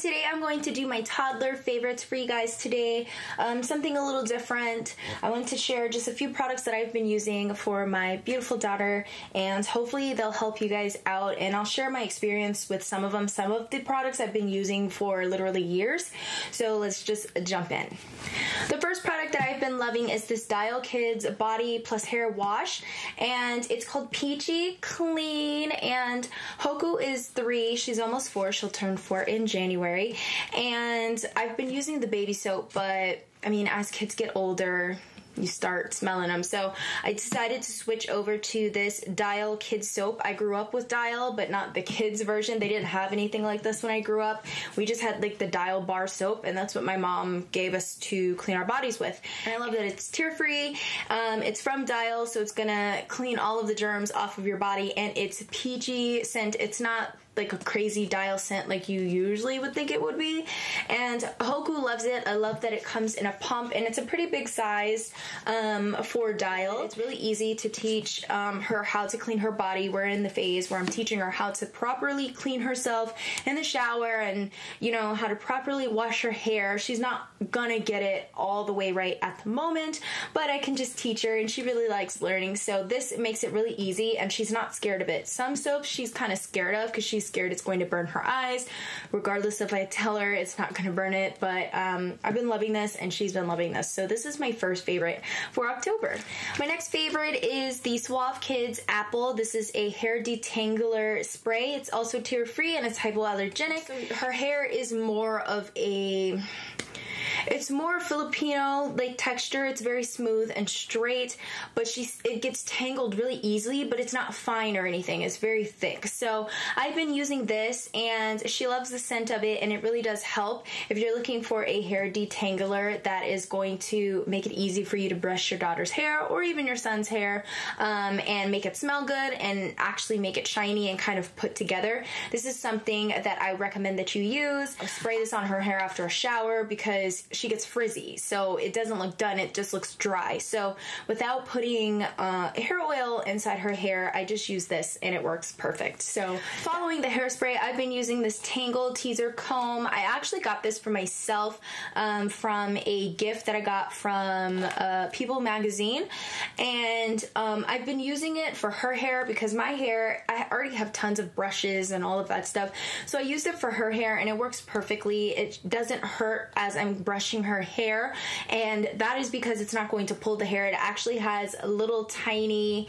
today I'm going to do my toddler favorites for you guys today. Something a little different. I want to share just a few products that I've been using for my beautiful daughter, and hopefully they'll help you guys out, and I'll share my experience with some of them. Some of the products I've been using for literally years. So let's just jump in. The first product that I've been loving is this Dial Kids Body Plus Hair Wash, and it's called Peachy Clean, and Hoku is 3. She's almost 4. She'll turn 4 in January, and I've been using the baby soap, but I mean, as kids get older, you start smelling them. So I decided to switch over to this Dial Kids soap. I grew up with Dial, but not the kids version. They didn't have anything like this when I grew up. We just had like the Dial bar soap, and that's what my mom gave us to clean our bodies with. And I love that it's tear-free. It's from Dial, so it's gonna clean all of the germs off of your body, and it's peachy scent. It's not like a crazy Dial scent like you usually would think it would be. And Hoku loves it. I love that it comes in a pump, and it's a pretty big size for Dial. It's really easy to teach her how to clean her body. We're in the phase where I'm teaching her how to properly clean herself in the shower, and you know, how to properly wash her hair. She's not gonna get it all the way right at the moment, but I can just teach her, and she really likes learning. So this makes it really easy, and she's not scared of it. Some soaps she's kind of scared of because she's scared it's going to burn her eyes. Regardless, if I tell her it's not going to burn it, but I've been loving this, and she's been loving this. So this is my first favorite for October. My next favorite is the Suave Kids Apple. This is a hair detangler spray. It's also tear-free, and it's hypoallergenic. Her hair is more of a... it's more Filipino like texture. It's very smooth and straight, but it gets tangled really easily, but it's not fine or anything. It's very thick. So I've been using this, and she loves the scent of it, and it really does help. If you're looking for a hair detangler that is going to make it easy for you to brush your daughter's hair or even your son's hair and make it smell good and actually make it shiny and kind of put together, this is something that I recommend that you use. Spray this on her hair after a shower because she gets frizzy, so it doesn't look done, it just looks dry. So without putting hair oil inside her hair, I just use this, and it works perfect. So following the hairspray, I've been using this Tangle Teaser comb. I actually got this for myself from a gift that I got from People magazine, and I've been using it for her hair because my hair, I already have tons of brushes and all of that stuff, so I used it for her hair, and it works perfectly. It doesn't hurt as I'm brushing her hair, and that is because it's not going to pull the hair. It actually has little tiny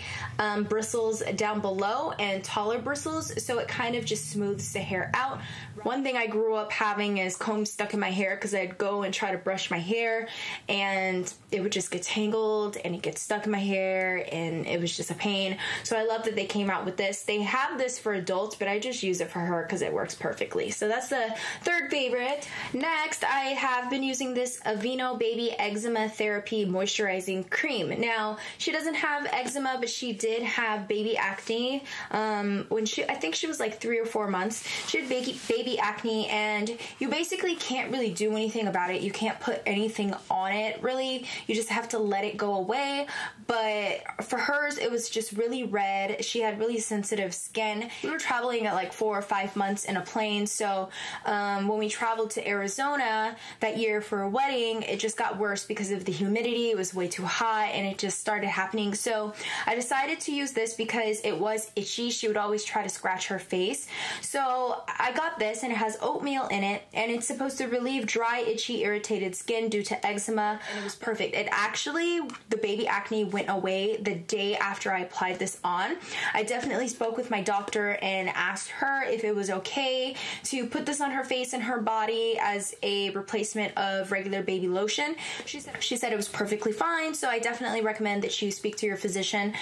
bristles down below and taller bristles, so it kind of just smooths the hair out. One thing I grew up having is combs stuck in my hair because I'd go and try to brush my hair, and it would just get tangled and it gets stuck in my hair, and it was just a pain. So I love that they came out with this. They have this for adults, but I just use it for her because it works perfectly. So that's the third favorite. Next, I have been using this Aveeno Baby Eczema Therapy Moisturizing Cream. Now, she doesn't have eczema, but she did have baby acne. When I think she was like 3 or 4 months, she had baby acne, and you basically can't really do anything about it. You can't put anything on it, really. You just have to let it go away. But for hers, it was just really red. She had really sensitive skin. We were traveling at like 4 or 5 months in a plane, so when we traveled to Arizona that year for a wedding, it just got worse because of the humidity. It was way too hot, and it just started happening. So I decided to use this because it was itchy. She would always try to scratch her face. So I got this, and it has oatmeal in it, and it's supposed to relieve dry, itchy, irritated skin due to eczema, and it was perfect. It actually, the baby acne went away the day after I applied this on. I definitely spoke with my doctor and asked her if it was okay to put this on her face and her body as a replacement of regular baby lotion. She said it was perfectly fine, so I definitely recommend that you speak to your physician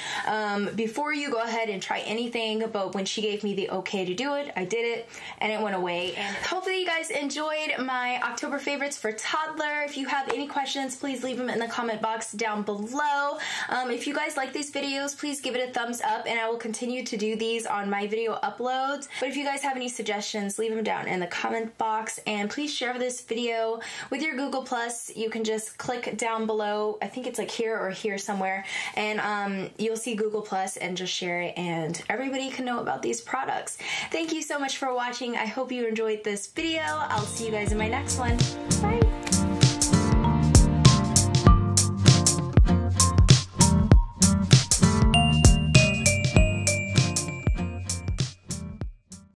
before you go ahead and try anything, but when she gave me the okay to do it, I did it, and it went away. And hopefully you guys enjoyed my October favorites for toddler. If you have any questions, please leave them in the comment box down below. If you guys like these videos, please give it a thumbs up, and I will continue to do these on my video uploads. But if you guys have any suggestions, leave them down in the comment box, and please share this video with your Google Plus. You can just click down below, I think it's like here or here somewhere, and you'll see Google Plus and just share it, and everybody can know about these products. Thank you so much for watching. I hope you enjoyed this video. I'll see you guys in my next one. Bye!